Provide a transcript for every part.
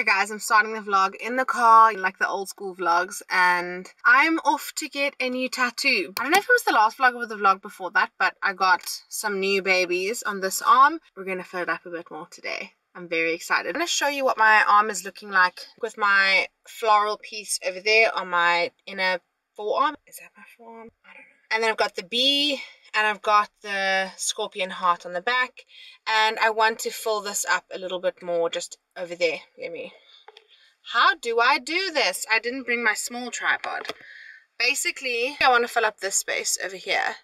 Hey guys, I'm starting the vlog in the car, like the old school vlogs, and I'm off to get a new tattoo. I don't know if it was the last vlog or the vlog before that, but I got some new babies on this arm. We're gonna fill it up a bit more today. I'm very excited. I'm gonna show you what my arm is looking like with my floral piece over there on my inner forearm. Is that my forearm? I don't know. And then I've got the bee, and I've got the scorpion heart on the back, and I want to fill this up a little bit more just over there. Let me, how do I do this? I didn't bring my small tripod. Basically, I want to fill up this space over here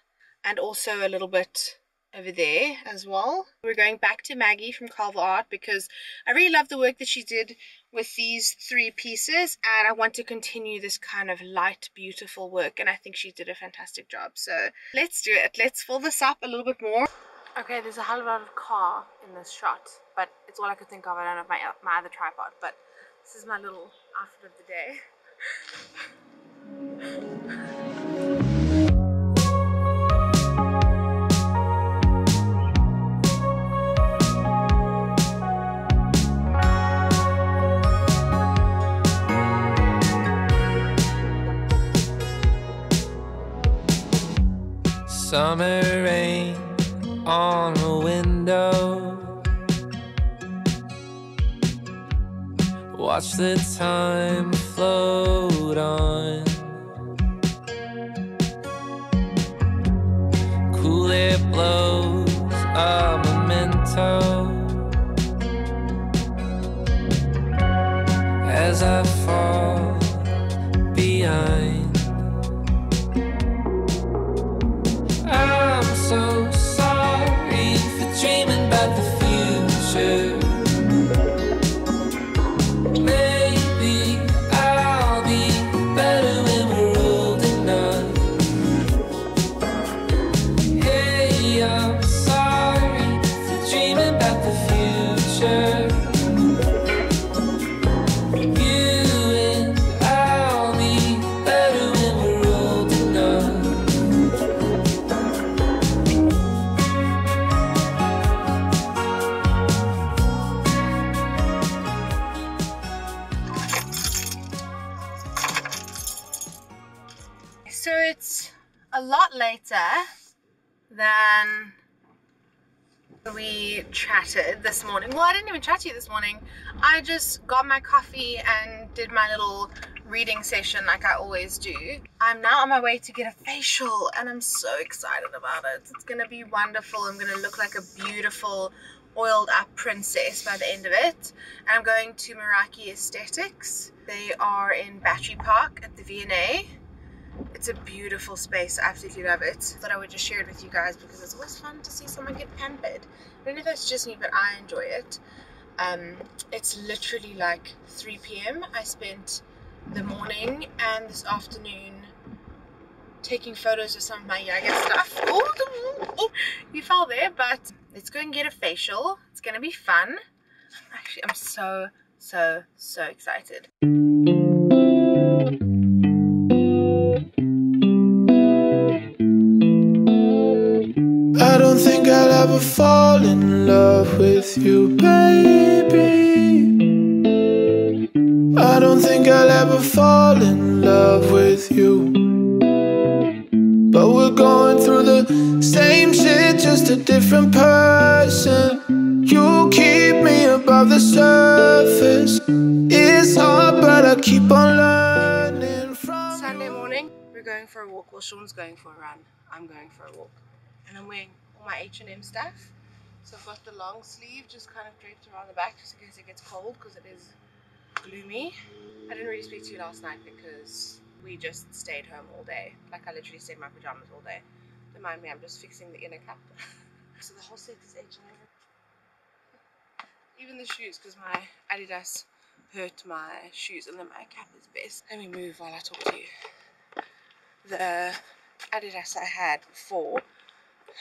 and also a little bit over there as well. We're going back to Maggie from Carval Art because I really love the work that she did with these three pieces, and I want to continue this kind of light, beautiful work, and I think she did a fantastic job. So let's do it. Let's fill this up a little bit more. Okay, there's a hell of a lot of car in this shot, but it's all I could think of. I don't have my other tripod, but this is my little outfit of the day. Summer rain on the window. Watch the time float on. Cool air blows a memento as I fall behind. So sorry for dreaming about the future. Maybe I'll be better when we're old enough. Hey, I'm sorry for dreaming about the future. You and I'll be better when we're old enough. So it's a lot later than we chatted this morning. Well, I didn't even chat to you this morning. I just got my coffee and did my little reading session like I always do. I'm now on my way to get a facial and I'm so excited about it. It's gonna be wonderful. I'm gonna look like a beautiful oiled up princess by the end of it. And I'm going to Meraki Aesthetics. They are in Battery Park at the V&A. It's a beautiful space. I absolutely love it. I thought I would just share it with you guys because it's always fun to see someone get pampered. I don't know if that's just me, but I enjoy it. It's literally like 3 p.m. I spent the morning and this afternoon taking photos of some of my Yaga stuff. Oh, you fell there, but let's go and get a facial. It's going to be fun. Actually, I'm so excited. I don't think I'll ever fall in love with you, baby. I don't think I'll ever fall in love with you. But we're going through the same shit, just a different person. You keep me above the surface. It's hard, but I keep on learning from you. Sunday morning, we're going for a walk. Well, Sean's going for a run. I'm going for a walk. And I'm wearing all my H&M stuff. So I've got the long sleeve just kind of draped around the back just in case it gets cold because it is gloomy. I didn't really speak to you last night because we just stayed home all day. Like I literally stayed in my pajamas all day. Don't mind me, I'm just fixing the inner cup. So the whole set is H&M. Even the shoes, because my Adidas hurt my shoes and then my cap is best. Let me move while I talk to you. The Adidas I had before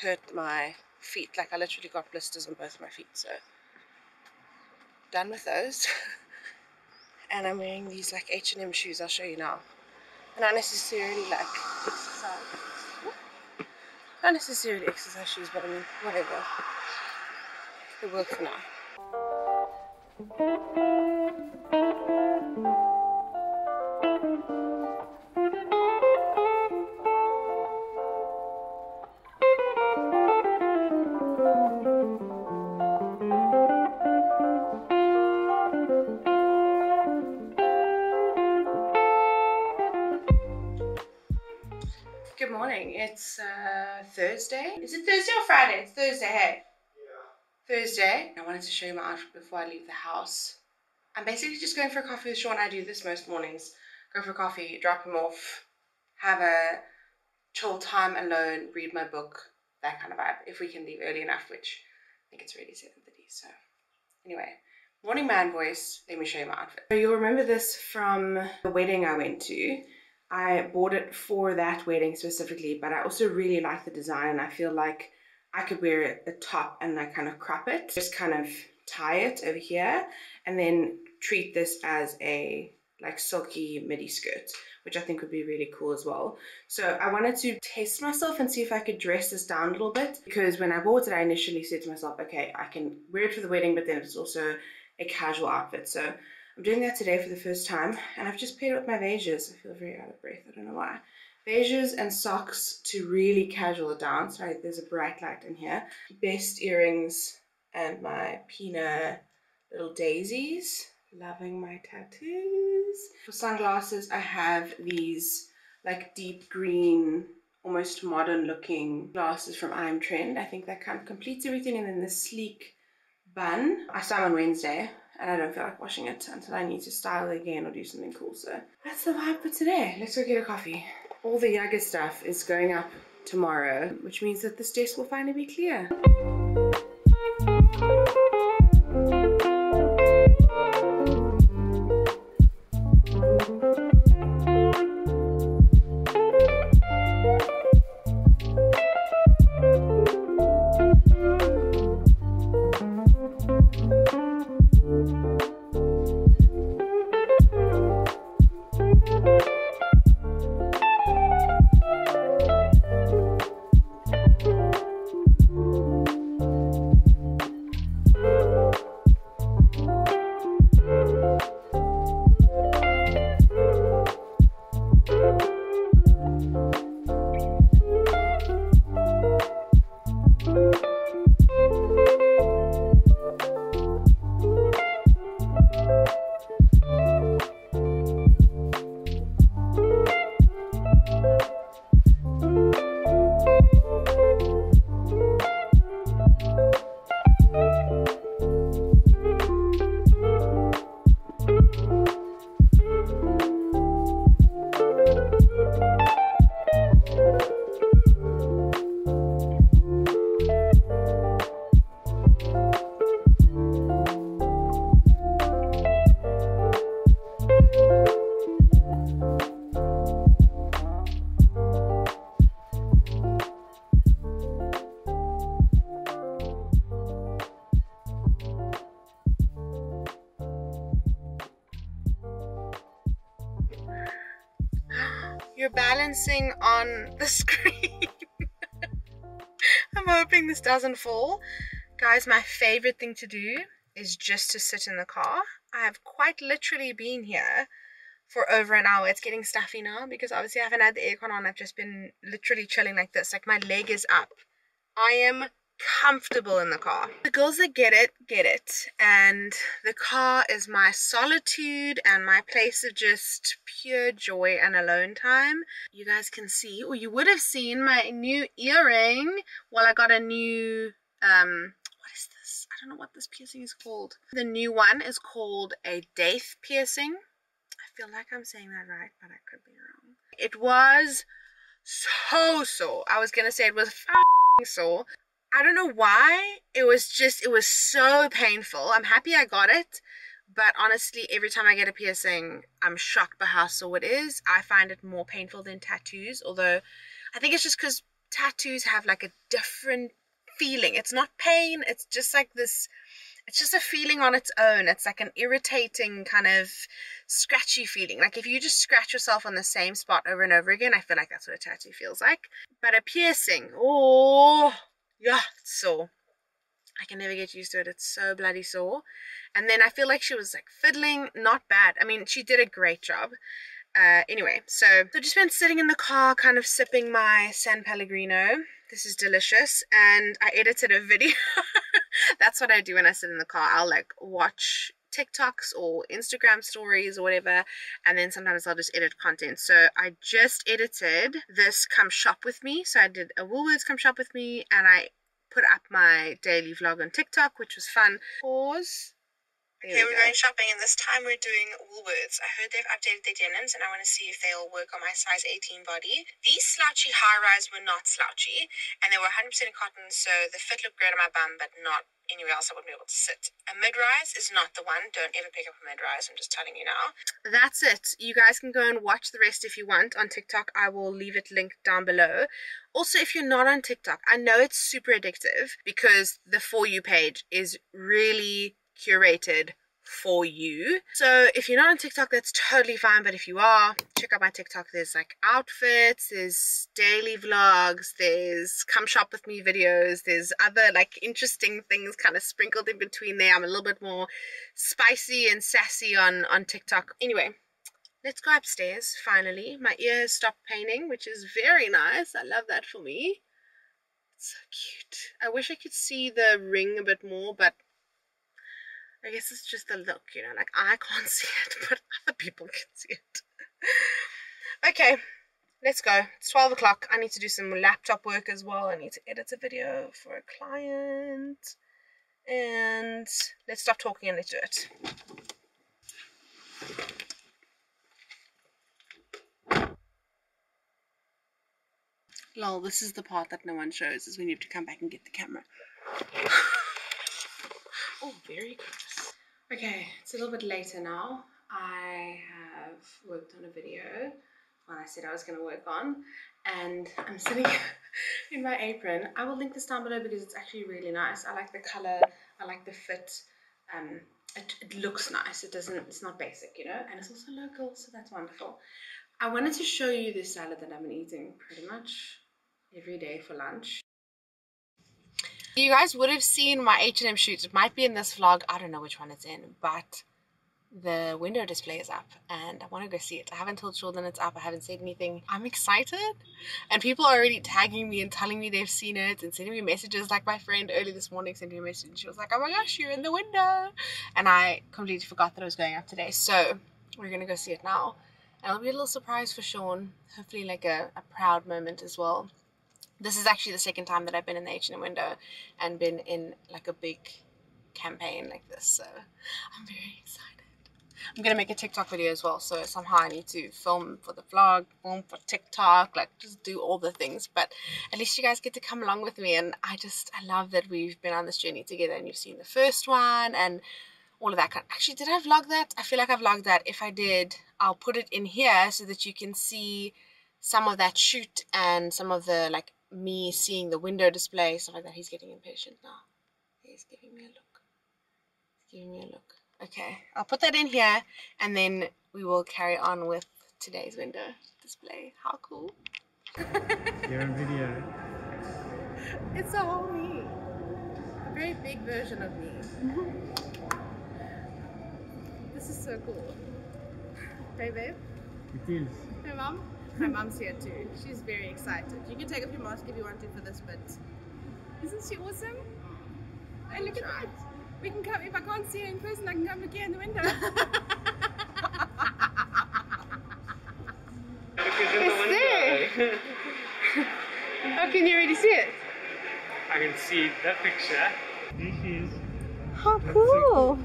hurt my feet, like I literally got blisters on both my feet, so done with those. And I'm wearing these like H&M shoes. I'll show you now. Not necessarily like exercise, not necessarily exercise shoes, but I mean whatever, they work for now. morning. It's Thursday. Is it Thursday or Friday? It's Thursday, hey? Yeah. Thursday. I wanted to show you my outfit before I leave the house. I'm basically just going for a coffee with Sean. I do this most mornings. Go for a coffee, drop him off, have a chill time alone, read my book, that kind of vibe. If we can leave early enough, which I think it's already 7:30, so anyway. Morning man voice, let me show you my outfit. So you'll remember this from the wedding I went to. I bought it for that wedding specifically, but I also really like the design and I feel like I could wear a top and like kind of crop it. Just kind of tie it over here and then treat this as a like silky midi skirt, which I think would be really cool as well. So I wanted to test myself and see if I could dress this down a little bit, because when I bought it, I initially said to myself, okay, I can wear it for the wedding, but then it's also a casual outfit. So I'm doing that today for the first time, and I've just paired it with my Vejas. I feel very out of breath, I don't know why. Vejas and socks to really casual it down. Sorry, there's a bright light in here. Best earrings and my Pina little daisies. Loving my tattoos. For sunglasses, I have these like deep green, almost modern looking glasses from I Am Trend. I think that kind of completes everything. And then the sleek bun. I style on Wednesday and I don't feel like washing it until I need to style it again or do something cool. So that's the vibe for today. Let's go get a coffee. All the Yaga stuff is going up tomorrow, which means that this desk will finally be clear. Balancing on the screen. I'm hoping this doesn't fall. Guys, my favorite thing to do is just to sit in the car. I have quite literally been here for over an hour. It's getting stuffy now because obviously I haven't had the aircon on. I've just been literally chilling like this. Like my leg is up. I am comfortable in the car. The girls that get it, get it. And the car is my solitude and my place of just pure joy and alone time. You guys can see, or you would have seen my new earring. Well, I got a new, what is this? I don't know what this piercing is called. The new one is called a Daith piercing. I feel like I'm saying that right, but I could be wrong. It was so sore. I was gonna say it was f***ing sore. I don't know why, it was so painful. I'm happy I got it, but honestly, every time I get a piercing, I'm shocked by how sore it is. I find it more painful than tattoos, although I think it's just because tattoos have like a different feeling. It's not pain, it's just like this, it's just a feeling on its own. It's like an irritating kind of scratchy feeling. Like if you just scratch yourself on the same spot over and over again, I feel like that's what a tattoo feels like. But a piercing, oh... yeah, it's sore. I can never get used to it. It's so bloody sore. And then I feel like she was like fiddling. Not bad. I mean, she did a great job. Anyway, so just been sitting in the car, kind of sipping my San Pellegrino. This is delicious. And I edited a video. That's what I do when I sit in the car. I'll like watch TikToks or Instagram stories or whatever, and then sometimes I'll just edit content. So I just edited this Come Shop With Me. So I did a Woolworths Come Shop With Me, and I put up my daily vlog on TikTok, which was fun. Pause. Okay, we're going shopping, and this time we're doing Woolworths. I heard they've updated their denims, and I want to see if they'll work on my size 18 body. These slouchy high-rise were not slouchy, and they were 100% cotton, so the fit looked great on my bum, but not anywhere else I wouldn't be able to sit. A mid-rise is not the one. Don't ever pick up a mid-rise, I'm just telling you now. That's it. You guys can go and watch the rest if you want on TikTok. I will leave it linked down below. Also, if you're not on TikTok, I know it's super addictive because the For You page is really curated for you. So if you're not on TikTok, that's totally fine, but if you are, check out my TikTok. There's like outfits, there's daily vlogs, there's Come Shop With Me videos, there's other like interesting things kind of sprinkled in between there. I'm a little bit more spicy and sassy on TikTok. Anyway, let's go upstairs finally. My ears stopped paining, which is very nice. I love that for me. It's so cute. I wish I could see the ring a bit more, but I guess it's just the look, you know, like I can't see it, but other people can see it. Okay, let's go. It's 12 o'clock. I need to do some laptop work as well. I need to edit a video for a client. And let's stop talking and let's do it. Lol, this is the part that no one shows, is when you have to come back and get the camera. Oh, very close. Okay, it's a little bit later now. I have worked on a video that I said I was going to work on, and I'm sitting in my apron. I will link this down below because it's actually really nice. I like the color, I like the fit. It looks nice. It's not basic, you know, and it's also local, so that's wonderful. I wanted to show you this salad that I've been eating pretty much every day for lunch. You guys would have seen my H&M shoot. It might be in this vlog. I don't know which one it's in, but the window display is up and I want to go see it. I haven't told Jordan it's up. I haven't said anything. I'm excited. And people are already tagging me and telling me they've seen it and sending me messages. Like my friend early this morning sent me a message. She was like, oh my gosh, you're in the window. And I completely forgot that I was going up today. So we're going to go see it now. And it'll be a little surprise for Sean. Hopefully like a proud moment as well. This is actually the second time that I've been in the H&M window and been in like a big campaign like this, so I'm very excited. I'm going to make a TikTok video as well, so somehow I need to film for the vlog, film for TikTok, like just do all the things, but at least you guys get to come along with me, and I love that we've been on this journey together and you've seen the first one and all of that kind of. Actually, did I vlog that? I feel like I vlogged that. If I did, I'll put it in here so that you can see some of that shoot and some of the like me seeing the window display, stuff like that. He's getting impatient now. He's giving me a look. He's giving me a look. Okay, I'll put that in here and then we will carry on with today's window display. How cool. You're on video. It's a whole me. A very big version of me. This is so cool. Hey babe? It is. Hey mom? My mum's here too. She's very excited. You can take off your mask if you want to for this, but isn't she awesome? And look at that. We can come, if I can't see her in person, I can come look here in the window. It's there. How can you already see it? I can see that picture. There she is. How cool. So cool.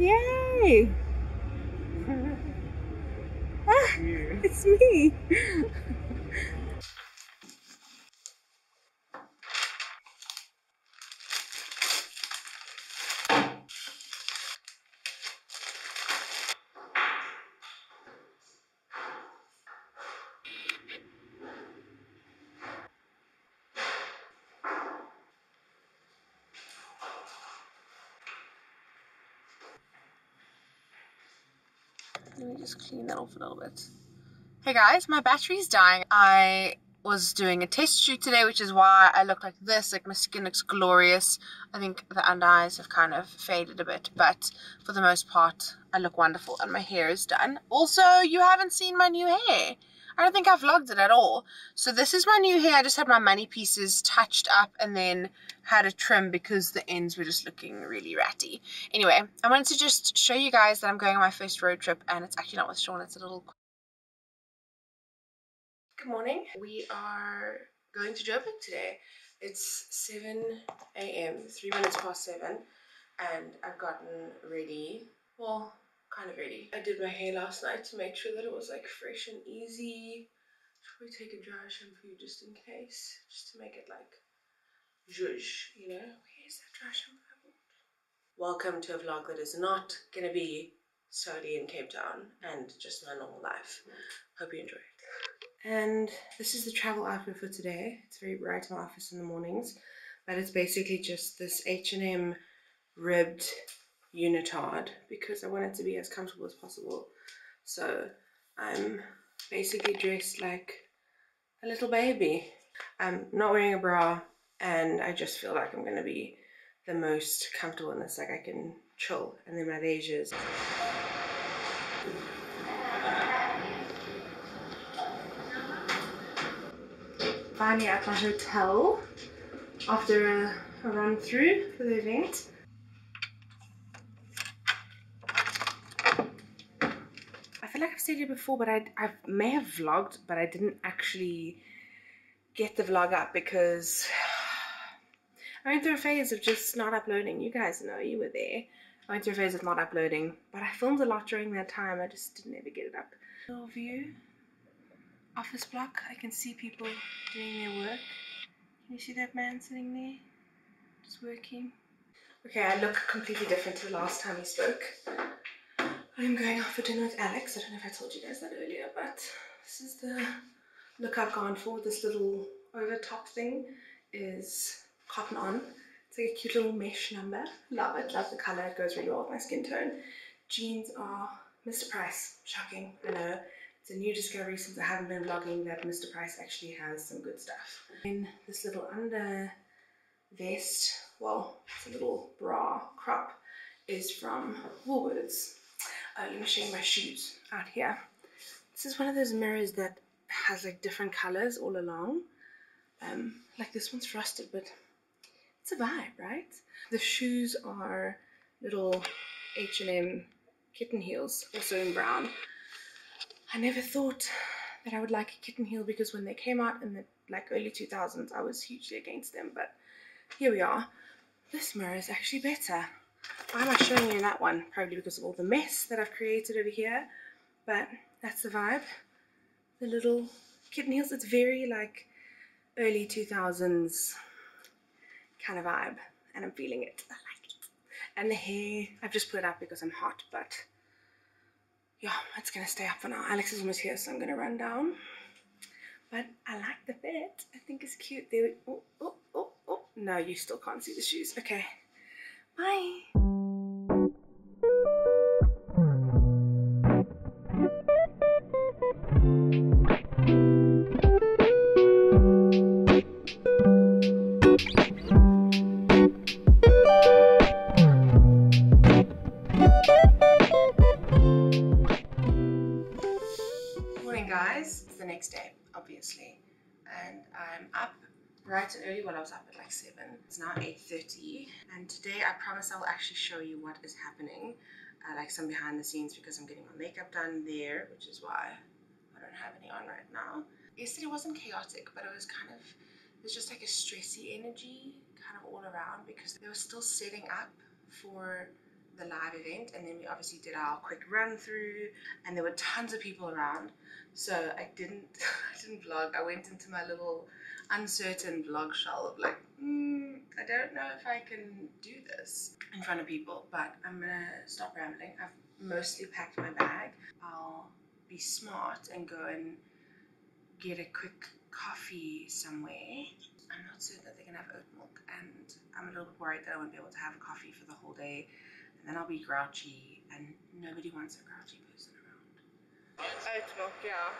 Yay. Yeah. It's me. Let me just clean that off a little bit. Hey guys, my battery's dying. I was doing a test shoot today, which is why I look like this. Like my skin looks glorious. I think the under eyes have kind of faded a bit, but for the most part, I look wonderful and my hair is done. Also, you haven't seen my new hair. I don't think I vlogged it at all. So this is my new hair. I just had my money pieces touched up and then had a trim because the ends were just looking really ratty. Anyway, I wanted to just show you guys that I'm going on my first road trip, and it's actually not with Sean, it's a little... Good morning. We are going to Joburg today. It's 7 a.m, 7:03, and I've gotten ready. Well, kind of ready. I did my hair last night to make sure that it was like fresh and easy. Should we take a dry shampoo just in case, just to make it like zhuzh, you know? Where's that dry shampoo I bought? Welcome to a vlog that is not gonna be solely in Cape Town and just my normal life. Hope you enjoy it. And this is the travel outfit for today. It's very bright in my office in the mornings, but it's basically just this H&M ribbed unitard because I want it to be as comfortable as possible. So I'm basically dressed like a little baby. I'm not wearing a bra, and I just feel like I'm gonna be the most comfortable in this. Like, I can chill. And then my Vejas. Finally at my hotel after a run through for the event. Like I've said it before, but I may have vlogged, but I didn't actually get the vlog up because I went through a phase of just not uploading. You guys know, you were there. I went through a phase of not uploading, but I filmed a lot during that time. I just didn't ever get it up. Little view, office block. I can see people doing their work. Can you see that man sitting there just working? Okay, I look completely different to the last time we spoke. I'm going out for dinner with Alex. I don't know if I told you guys that earlier, but this is the look I've gone for. This little over top thing is Cotton On. It's like a cute little mesh number. Love it, love the color. It goes really well with my skin tone. Jeans are Mr. Price. Shocking, I know. It's a new discovery since I haven't been vlogging that Mr. Price actually has some good stuff. And this little under vest, well, it's a little bra crop, is from Woolworths. Let me show you my shoes out here. This is one of those mirrors that has like different colors all along. Like this one's frosted, but it's a vibe, right? The shoes are little H&M kitten heels, also in brown. I never thought that I would like a kitten heel because when they came out in the like early 2000s, I was hugely against them, but here we are. This mirror is actually better. Why am I showing you that one? Probably because of all the mess that I've created over here, but that's the vibe. The little kitten heels, it's very like early 2000s kind of vibe, and I'm feeling it. I like it. And the hair, I've just put it up because I'm hot, but yeah, it's gonna stay up for now. Alex is almost here, so I'm gonna run down. But I like the fit. I think it's cute. There we, oh, oh, oh, oh. No, you still can't see the shoes. Okay. Bye. Morning, guys. It's the next day, obviously, and I'm up bright and early. When I was up at like 7. It's now 8:30, and today I promise I will actually show you what is happening, like some behind the scenes, because I'm getting my makeup done there, which is why I don't have any on right now. Yesterday wasn't chaotic, but it was kind of, it was just like a stressy energy kind of all around because they were still setting up for the live event, and then we obviously did our quick run through, and there were tons of people around, so I didn't I didn't vlog. I went into my little uncertain vlog shell of like, I don't know if I can do this in front of people, but I'm gonna stop rambling. I've mostly packed my bag. I'll be smart and go and get a quick coffee somewhere. I'm not certain that they're gonna have oat milk, and I'm a little bit worried that I won't be able to have coffee for the whole day, and then I'll be grouchy, and nobody wants a grouchy person around. Oat milk, yeah.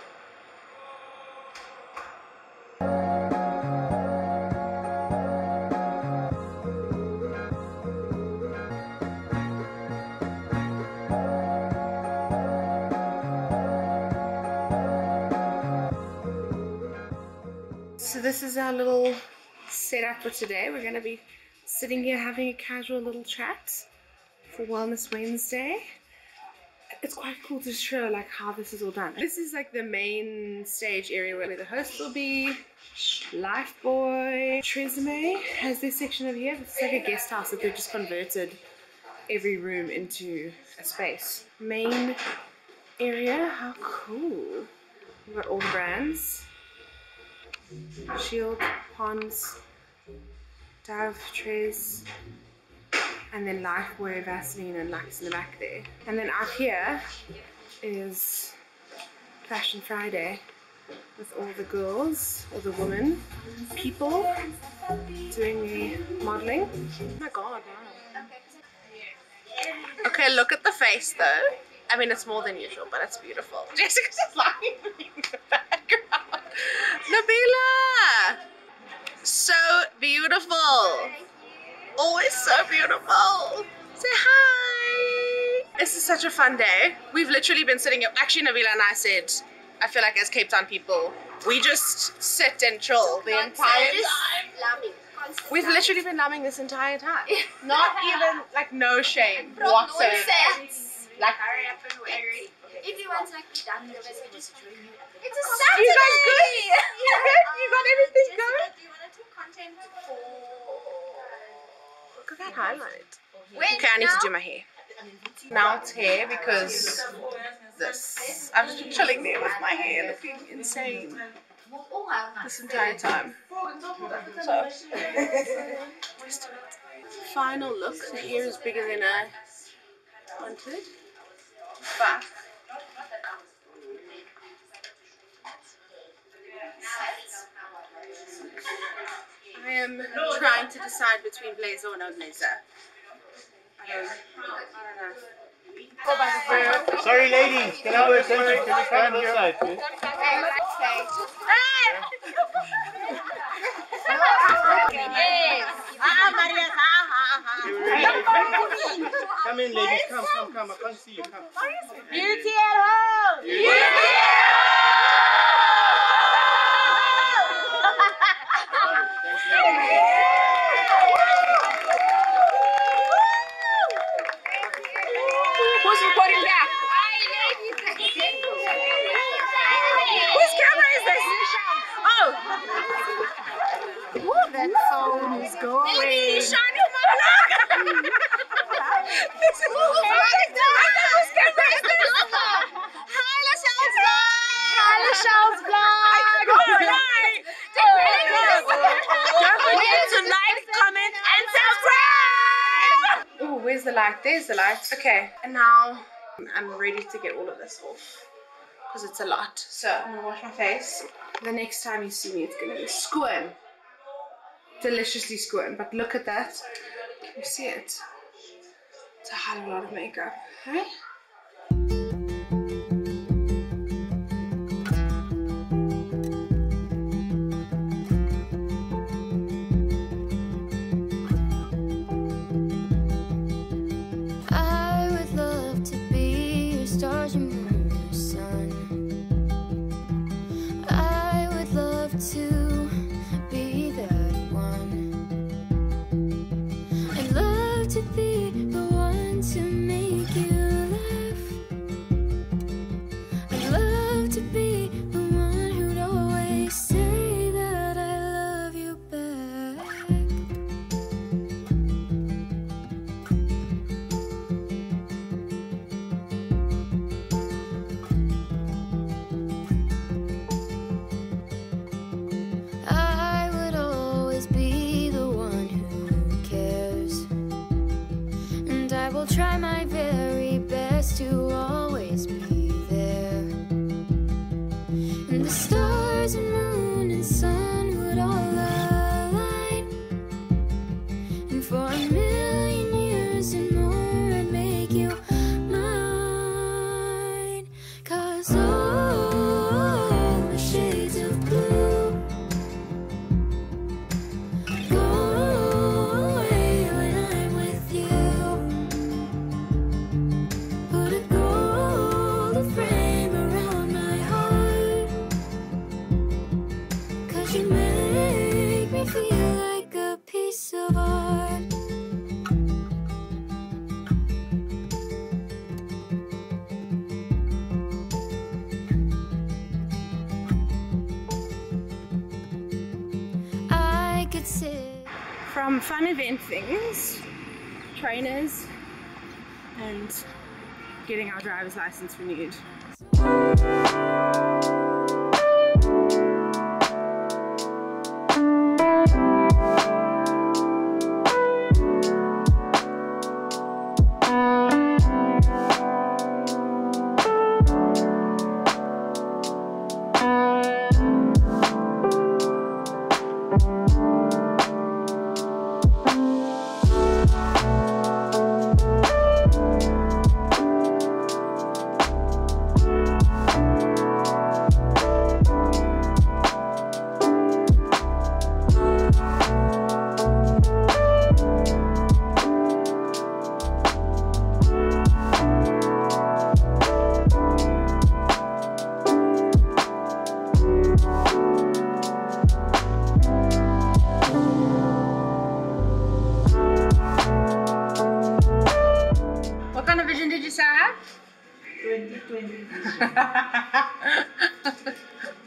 this is our little setup for today. We're going to be sitting here having a casual little chat for Wellness Wednesday. It's quite cool to show like how this is all done. This is like the main stage area where the host will be. Lifeboy, Trisme has this section over here. It's like a guest house that they've just converted every room into a space. Main area, how cool. We've got all the brands. Shield, Ponds, Dove, Tres, and then Lifeboy, Vaseline, and Lux in the back there. And then out here is Fashion Friday with all the girls, all the women, people doing the modeling. Oh my god, wow. Okay, look at the face though. I mean, it's more than usual, but it's beautiful. Jessica's just lying in the background. Nabila! So beautiful! Always so beautiful. Say hi. This is such a fun day. We've literally been sitting here. Actually, Nabila and I said, I feel like as Cape Town people, we just sit and chill the entire time. We've literally been loving this entire time. Not even like no shame whatsoever. Like, if you want to like be done, otherwise we just join you. It's a Saturday. You guys good? You good? You got everything going? Do you want to do content for? Look at that highlight. Wait, okay, I need to do my hair. Now it's hair because this. I've just been chilling there with my hair looking insane this entire time. So, final look. The hair is bigger than I wanted. Back. I am trying to decide between blazer or no blazer. I don't know. Sorry ladies, can I have your attention to the camera side, please? Come in ladies, come, I can't see you, come. Beauty at home! Beauty at home! There's the light. Okay, and now I'm ready to get all of this off because it's a lot. So I'm gonna wash my face. The next time you see me, it's gonna be squirm, deliciously squirm. But look at that. Can you see it? It's a hell of a lot of makeup. Okay. Amen. expensive. From fun event things, trainers, and getting our driver's license renewed.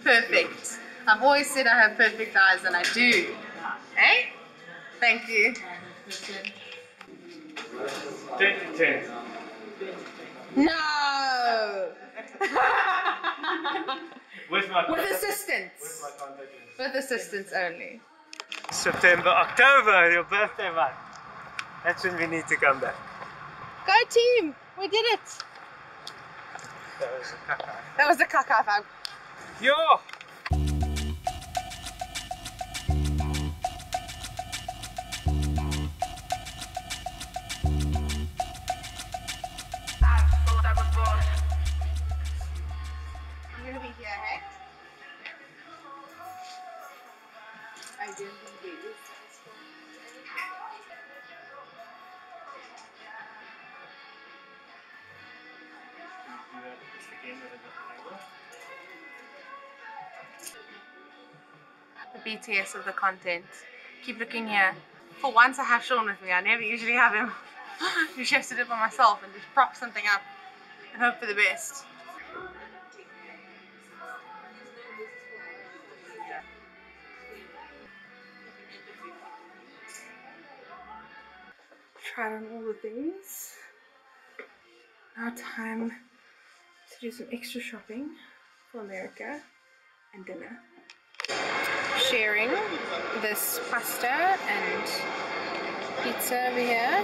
Perfect. I've always said I have perfect eyes, and I do. Hey? Thank you. 10/10. No! With assistance. With assistance only. September, October, your birthday month. That's when we need to come back. Go team! We did it! That was a caca fam. Yo! I'm gonna be here, hey? I didn't think it was. The BTS of the content. Keep looking here. For once I have Sean with me. I never usually have him. Usually have to do it by myself and just prop something up and hope for the best. Tried on all the things. Now time to do some extra shopping for America and dinner. Sharing this pasta and pizza over here.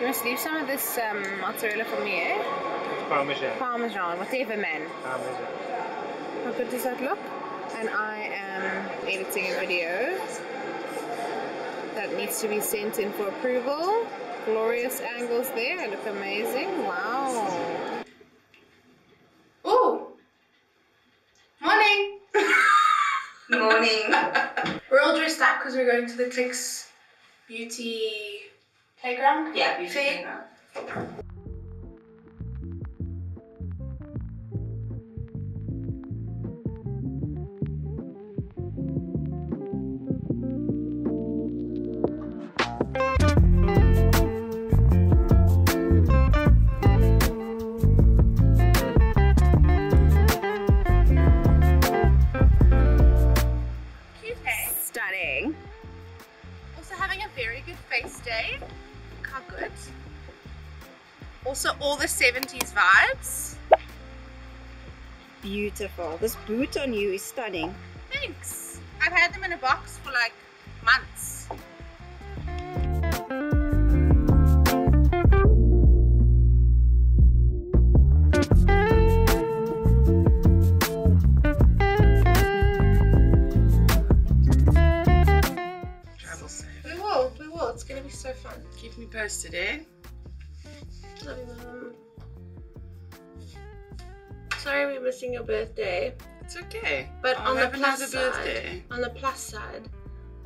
You must leave some of this mozzarella for me, eh? Parmesan. Parmesan, whatever, man. Parmesan. How good does that look? And I am editing a video that needs to be sent in for approval. Glorious angles there, they look amazing. Wow. Morning. We're all dressed up because we're going to the Clicks beauty playground. Yeah, beauty playground. Also all the 70s vibes. Beautiful. This boot on you is stunning. Thanks. I've had them in a box for like months. Travel safe. We will. It's going to be so fun. Keep me posted, eh? Sorry we're missing your birthday. It's okay. But on the plus side,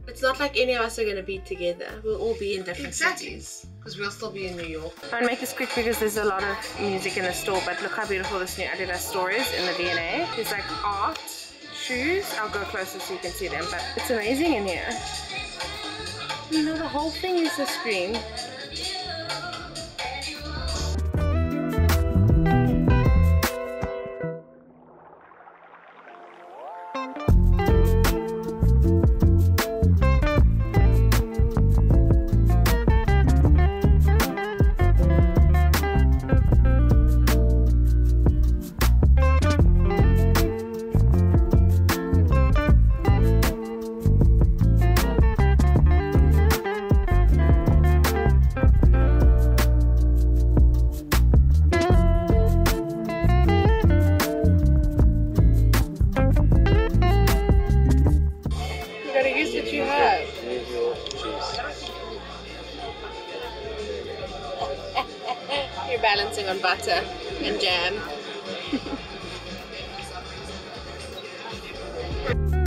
it's not like any of us are going to be together. We'll all be in different cities because we'll still be in New York. I'm trying to make this quick because there's a lot of music in the store, but look how beautiful this new Adidas store is in the DNA. There's like art, shoes. I'll go closer so you can see them, but it's amazing in here. You know, the whole thing is a screen. sitting on butter and jam.